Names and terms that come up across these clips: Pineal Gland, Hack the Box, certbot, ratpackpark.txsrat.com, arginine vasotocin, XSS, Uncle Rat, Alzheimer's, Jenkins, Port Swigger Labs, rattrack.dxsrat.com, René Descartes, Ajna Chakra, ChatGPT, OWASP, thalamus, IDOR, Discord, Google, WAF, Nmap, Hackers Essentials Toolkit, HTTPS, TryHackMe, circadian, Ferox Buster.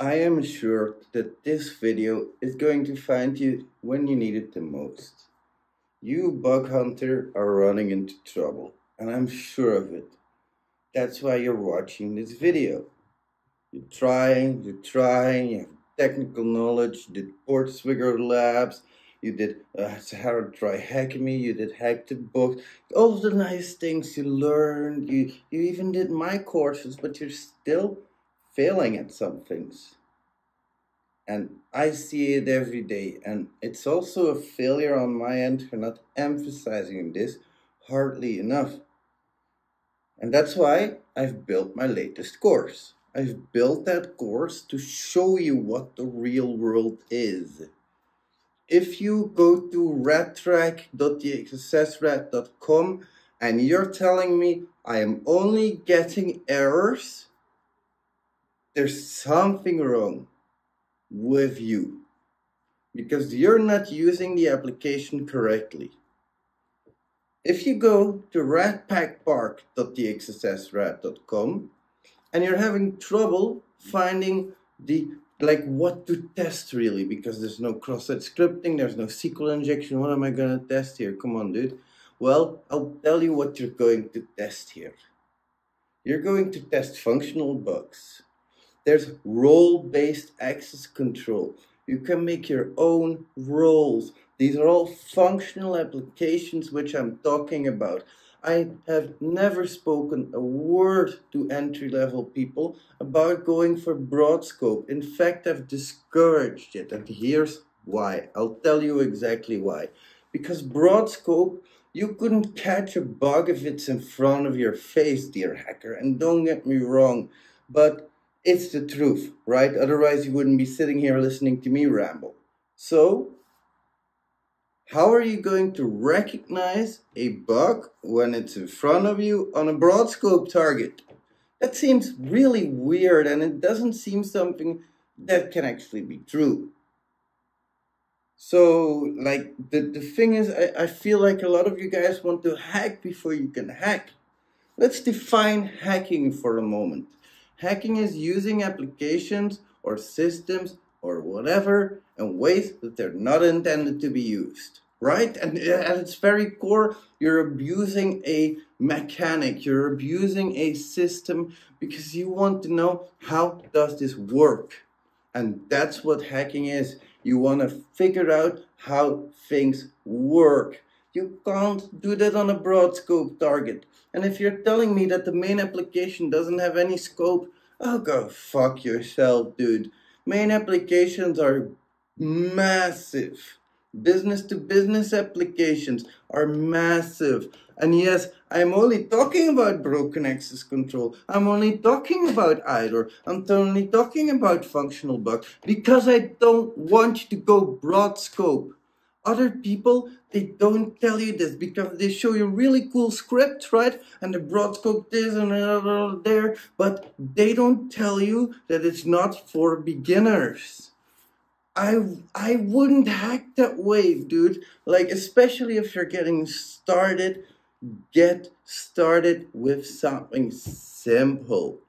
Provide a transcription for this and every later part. I am sure that this video is going to find you when you need it the most. You bug hunter are running into trouble, and I'm sure of it. That's why you're watching this video. You try, you have technical knowledge, you did Port Swigger Labs, you did TryHackMe, you did Hack the Box, all of the nice things you learned, you even did my courses, but you're still failing at some things. And I see it every day, and it's also a failure on my end for not emphasizing this hardly enough. And that's why I've built my latest course. I've built that course to show you what the real world is. If you go to rattrack.dxsrat.com and you're telling me I am only getting errors, there's something wrong with you, because you're not using the application correctly. If you go to ratpackpark.txsrat.com and you're having trouble finding the what to test really, because there's no cross-site scripting, there's no SQL injection. What am I gonna test here? Come on, dude. Well, I'll tell you what you're going to test here. You're going to test functional bugs. There's role-based access control. You can make your own roles. These are all functional applications which I'm talking about. I have never spoken a word to entry-level people about going for broad scope. In fact, I've discouraged it, and here's why. I'll tell you exactly why. Because broad scope, you couldn't catch a bug if it's in front of your face, dear hacker, and don't get me wrong, but it's the truth, right? Otherwise, you wouldn't be sitting here listening to me ramble. So, how are you going to recognize a bug when it's in front of you on a broad scope target? That seems really weird, and it doesn't seem something that can actually be true. So, the thing is, I feel like a lot of you guys want to hack before you can hack. Let's define hacking for a moment. Hacking is using applications or systems or whatever in ways that they're not intended to be used, right? And at its very core, you're abusing a mechanic, you're abusing a system because you want to know how does this work. And that's what hacking is. You want to figure out how things work. You can't do that on a broad scope target. And if you're telling me that the main application doesn't have any scope, oh, go fuck yourself, dude. Main applications are massive. Business-to-business applications are massive. And yes, I'm only talking about broken access control. I'm only talking about IDOR. I'm only talking about functional bugs because I don't want you to go broad scope. Other people, they don't tell you this because they show you really cool scripts, right? And the broad scope this and there, but they don't tell you that it's not for beginners. I wouldn't hack that wave, dude. Especially if you're getting started, get started with something simple.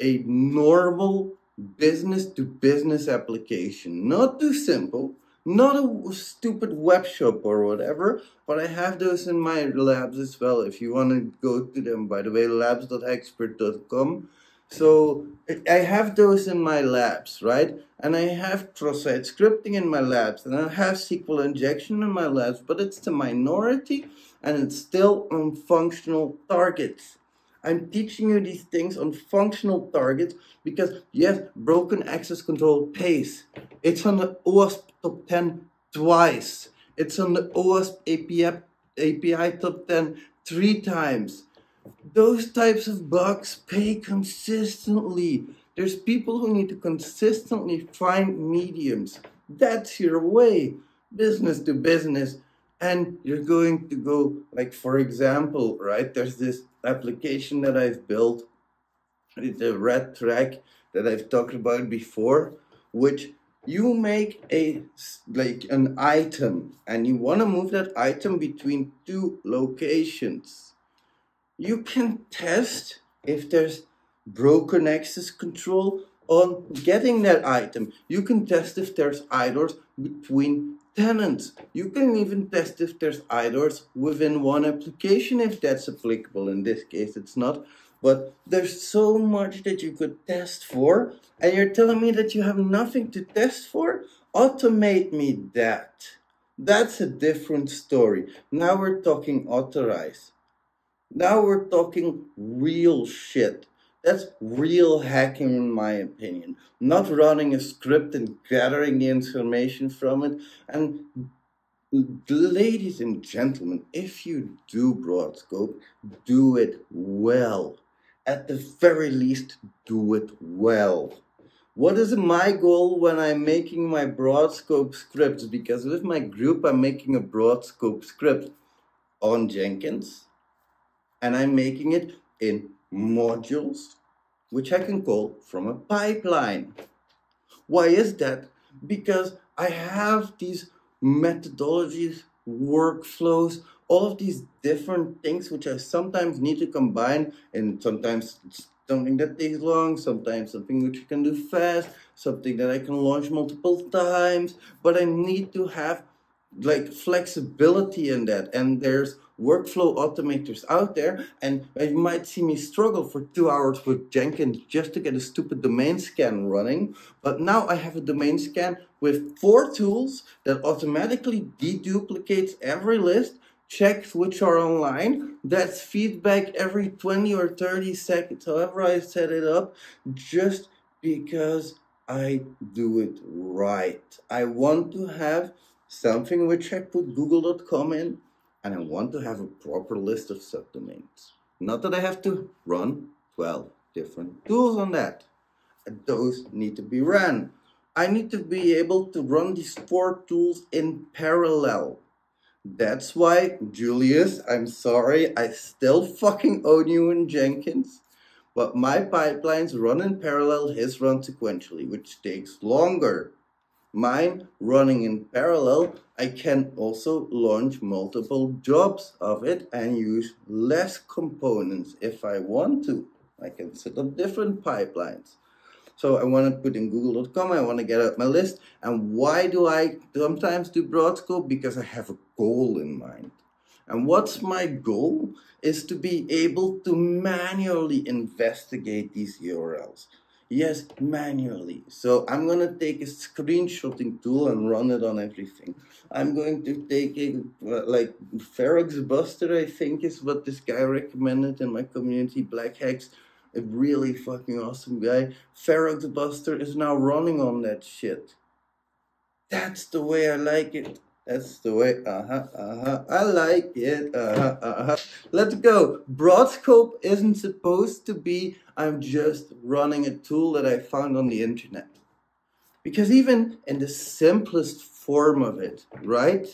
A normal business-to-business application. Not too simple. Not a stupid web shop or whatever, but I have those in my labs as well. If you want to go to them, by the way, labs.hackspert.com. So I have those in my labs, right? And I have cross-site scripting in my labs, and I have SQL injection in my labs, but it's the minority, and it's still on functional targets. I'm teaching you these things on functional targets because, yes, broken access control pays. It's on the OWASP top 10 twice. It's on the OWASP API top 10 3 times. Those types of bugs pay consistently. There's people who need to consistently find mediums. That's your way, business to business. And you're going to go, for example, right? There's this application that I've built. It's a rat track that I've talked about before, which you make a, an item, and you want to move that item between two locations. You can test if there's broken access control on getting that item. You can test if there's IDORs between tenants. You can even test if there's IDORs within one application, if that's applicable. In this case, it's not. But there's so much that you could test for, and you're telling me that you have nothing to test for? Automate me that. That's a different story. Now we're talking authorize. Now we're talking real shit. That's real hacking, in my opinion. Not running a script and gathering the information from it. And ladies and gentlemen, if you do broad scope, do it well. At the very least, do it well. What is my goal when I'm making my broad scope scripts? Because with my group, I'm making a broad scope script on Jenkins. And I'm making it in modules, which I can call from a pipeline. Why is that? Because I have these methodologies, workflows, all of these different things which I sometimes need to combine, and sometimes something that takes long, sometimes something which you can do fast, something that I can launch multiple times, but I need to have like flexibility in that. And there's workflow automators out there, and you might see me struggle for 2 hours with Jenkins just to get a stupid domain scan running. But now I have a domain scan with 4 tools that automatically deduplicates every list, checks which are online, that's feedback every 20 or 30 seconds, however I set it up, just because I do it right. I want to have something which I put google.com in, and I want to have a proper list of subdomains. Not that I have to run 12 different tools on that. Those need to be ran. I need to be able to run these 4 tools in parallel. That's why, Julius, I'm sorry, I still fucking own you in Jenkins, but my pipelines run in parallel, his run sequentially, which takes longer. Mine running in parallel, I can also launch multiple jobs of it and use less components if I want to. I can set up different pipelines. So I want to put in google.com, I want to get out my list. And why do I sometimes do broad scope? Because I have a goal in mind. And what's my goal? Is to be able to manually investigate these URLs. Yes, manually. So I'm going to take a screenshotting tool and run it on everything. I'm going to take a, like Ferox Buster, I think is what this guy recommended in my community, Black Hacks. A really fucking awesome guy. Ferox Buster is now running on that shit. That's the way I like it. That's the way, I like it, Let's go. Broad scope isn't supposed to be, I'm just running a tool that I found on the internet. Because even in the simplest form of it, right?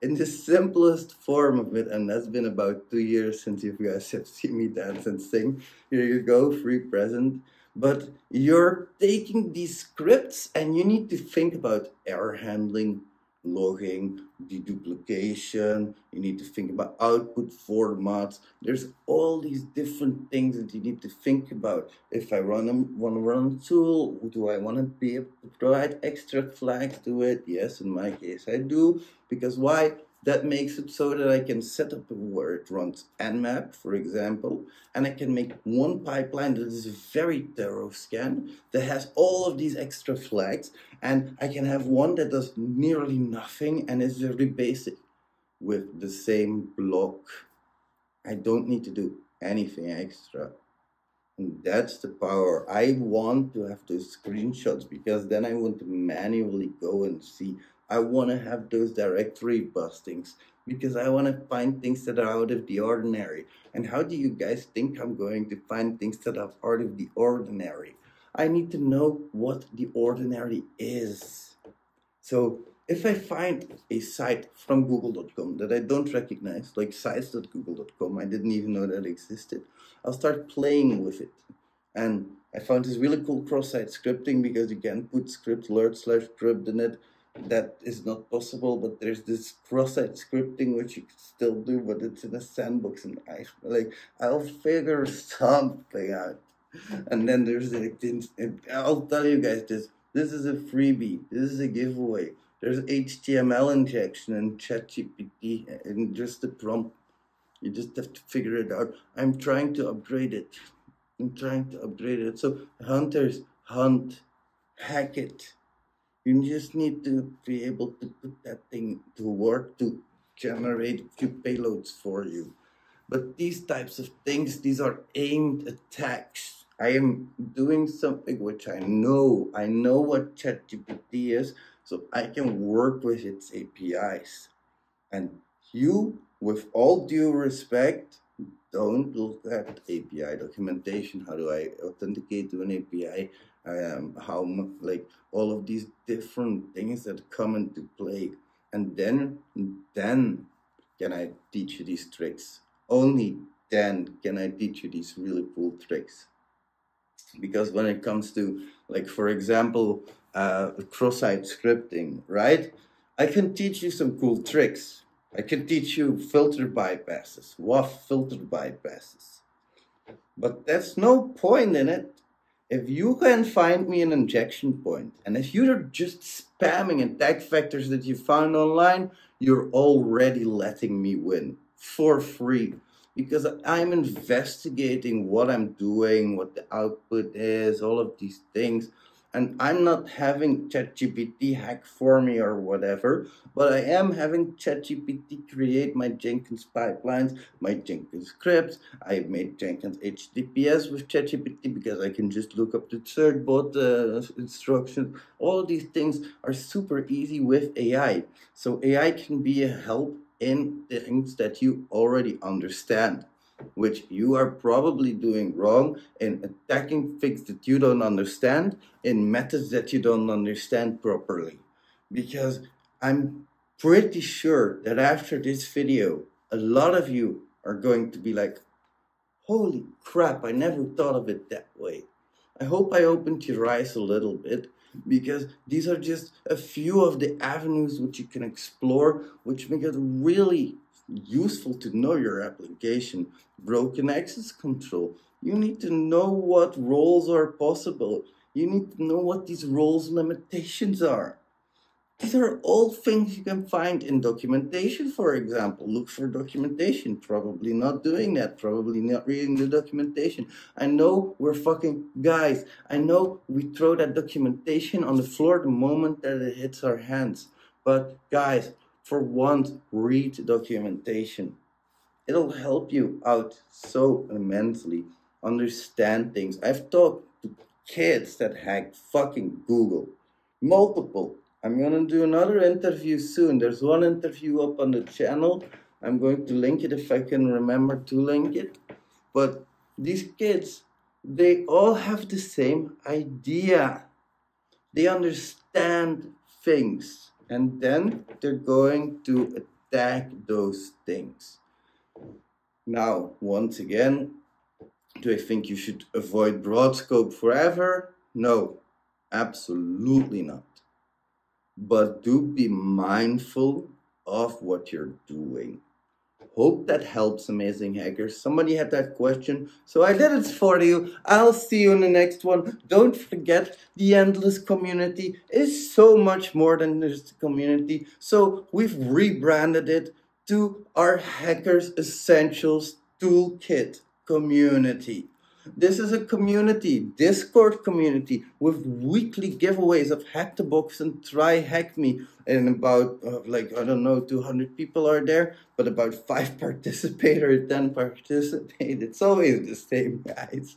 In the simplest form of it, and that's been about 2 years since you guys have seen me dance and sing. Here you go, free present. But you're taking these scripts and you need to think about error handling, logging, deduplication. You need to think about output formats. There's all these different things that you need to think about. If I want to run a tool, do I want to be able to provide extra flags to it? Yes, in my case I do. Because why? That makes it so that I can set up where it runs Nmap, for example, and I can make one pipeline that is a very thorough scan that has all of these extra flags, and I can have one that does nearly nothing and is very basic with the same block. I don't need to do anything extra. And that's the power. I want to have those screenshots because then I want to manually go and see. I want to have those directory bustings because I want to find things that are out of the ordinary. And how do you guys think I'm going to find things that are out of the ordinary? I need to know what the ordinary is. So if I find a site from google.com that I don't recognize, like sites.google.com, I didn't even know that existed, I'll start playing with it. And I found this really cool cross-site scripting because you can put script alert slash script in it. That is not possible, but there's this cross-site scripting which you can still do, but it's in a sandbox, and I'll figure something out. And then there's I'll tell you guys this. This is a freebie. This is a giveaway. There's HTML injection and ChatGPT and just the prompt. You just have to figure it out. I'm trying to upgrade it. So hunters, hunt, hack it. You just need to be able to put that thing to work to generate a few payloads for you. But these types of things, these are aimed attacks. I am doing something which I know what ChatGPT is, so I can work with its APIs. And you, with all due respect, don't look at API documentation. How do I authenticate to an API? How much, like all of these different things that come into play. And then can I teach you these tricks? Only then can I teach you these really cool tricks. Because when it comes to, like, for example, cross-site scripting, right? I can teach you some cool tricks. I can teach you filter bypasses, WAF filter bypasses. But there's no point in it if you can find me an injection point. And if you're just spamming attack vectors that you found online, you're already letting me win. For free, because I'm investigating what I'm doing, what the output is, all of these things, and I'm not having ChatGPT hack for me or whatever, but I am having ChatGPT create my Jenkins pipelines, my Jenkins scripts. I made Jenkins HTTPS with ChatGPT because I can just look up the certbot instructions. All these things are super easy with AI, so AI can be a help in things that you already understand, which you are probably doing wrong, in attacking things that you don't understand, in methods that you don't understand properly. Because I'm pretty sure that after this video, a lot of you are going to be like, holy crap, I never thought of it that way. I hope I opened your eyes a little bit, because these are just a few of the avenues which you can explore, which make it really useful to know your application. Broken access control. You need to know what roles are possible. You need to know what these roles' limitations are. These are all things you can find in documentation, for example. Look for documentation. Probably not doing that. Probably not reading the documentation. I know we're fucking guys. I know we throw that documentation on the floor the moment that it hits our hands. But guys, for once, read documentation. It'll help you out so immensely. Understand things. I've talked to kids that hacked fucking Google. Multiple. I'm going to do another interview soon. There's one interview up on the channel. I'm going to link it if I can remember to link it. But these kids, they all have the same idea. They understand things. And then they're going to attack those things. Now, once again, do I think you should avoid broad scope forever? No, absolutely not. But do be mindful of what you're doing. Hope that helps, amazing hackers. Somebody had that question, so I did it for you. I'll see you in the next one. Don't forget, the endless community is so much more than just a community. So we've rebranded it to our Hackers Essentials Toolkit community. This is a community, Discord community, with weekly giveaways of Hack the Box and TryHackMe. And about, like, I don't know, 200 people are there, but about 5 participated or 10 participated. It's always the same, guys.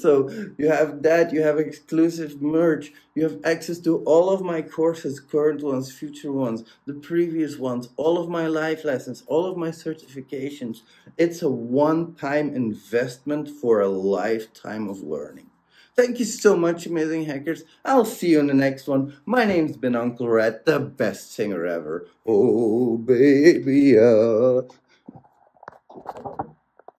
So you have that, you have exclusive merch, you have access to all of my courses, current ones, future ones, the previous ones, all of my live lessons, all of my certifications. It's a one-time investment for a lifetime of learning. Thank you so much, amazing hackers. I'll see you in the next one. My name's been Uncle Rat, the best singer ever. Oh, baby,